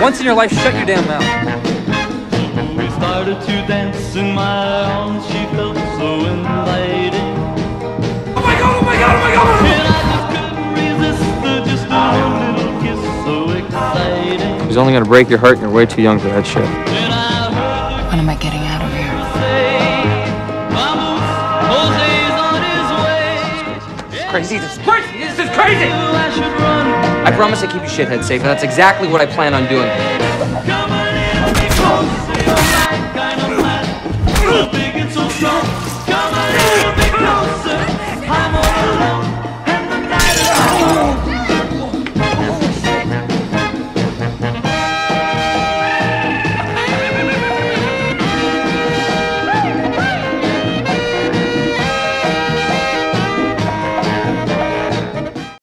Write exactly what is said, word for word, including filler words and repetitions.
Once in your life, shut your damn mouth. We started to dance in my arms, she felt so inviting. Oh my god, oh my god, oh my god! And I just couldn't resist her, just a little kiss, so exciting. She's only gonna break your heart and you're way too young for that shit. When am I getting out of here? This is crazy, this is crazy, this is crazy! I promise I keep you shitheads safe, and that's exactly what I plan on doing.